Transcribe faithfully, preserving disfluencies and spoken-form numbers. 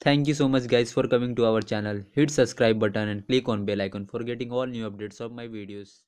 Thank you so much guys for coming to our channel. Hit subscribe button and click on bell icon for getting all new updates of my videos.